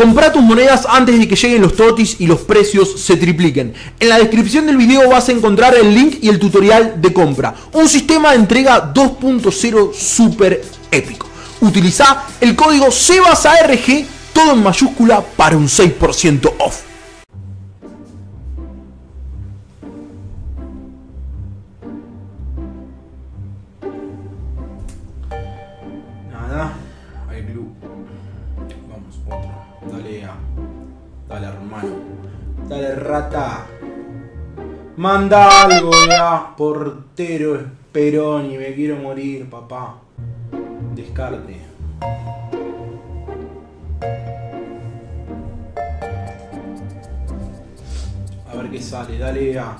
Comprá tus monedas antes de que lleguen los totis y los precios se tripliquen. En la descripción del video vas a encontrar el link y el tutorial de compra. Un sistema de entrega 2.0 super épico. Utiliza el código SEBASARG, todo en mayúscula, para un 6% off. Nada, al club. Vamos, otra. Dale, dale, hermano. Dale, rata. Manda algo, ya. Portero Esperoni, me quiero morir, papá. Descarte. A ver qué sale, dale a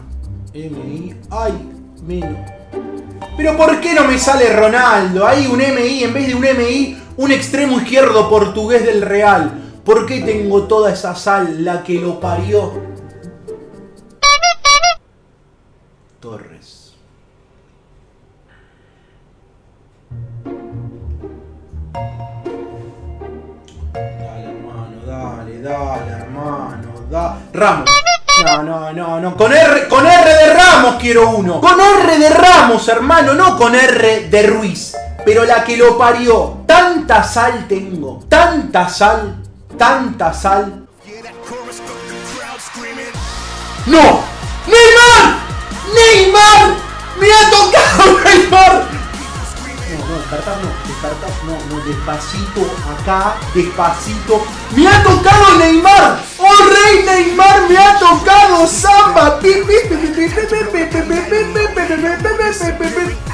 MI. ¡Ay! Menos. Pero ¿por qué no me sale Ronaldo? Hay un MI, en vez de un MI, un extremo izquierdo portugués del Real. ¿Por qué tengo toda esa sal, la que lo parió? Torres. Dale, hermano, da. Ramos. No. Con R de Ramos quiero uno. Con R de Ramos, hermano, no con R de Ruiz. Pero la que lo parió. Tanta sal tengo. Tanta sal. Tanta sal. ¡No! ¡Neymar! ¡Neymar! ¡Me ha tocado Neymar! No, despacito acá, despacito. ¡Me ha tocado Neymar! ¡Oh, rey Neymar! ¡Me ha tocado Samba!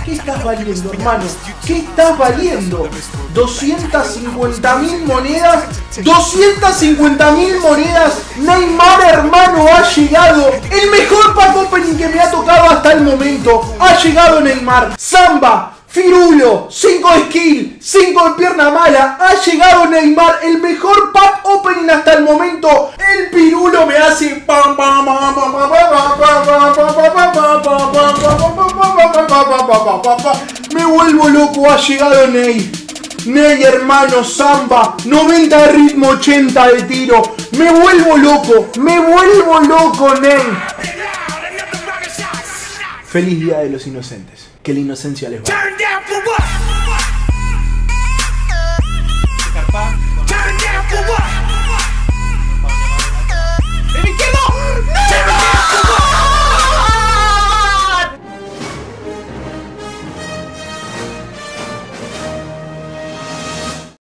¿Qué estás valiendo, hermano? ¿Qué estás valiendo? 250.000 monedas. 250.000 monedas. Neymar, hermano, ha llegado. El mejor pack opening que me ha tocado hasta el momento. Ha llegado Neymar. Samba. Firulo, 5 de skill, 5 de pierna mala, ha llegado Neymar, el mejor pack opening hasta el momento. El Pirulo me hace pam pam pam pam pam pam pam. Me vuelvo loco, ha llegado Ney. Ney, hermano, Samba, 90 de ritmo, 80 de tiro. Me vuelvo loco, Ney. Feliz Día de los Inocentes. Que la inocencia les va.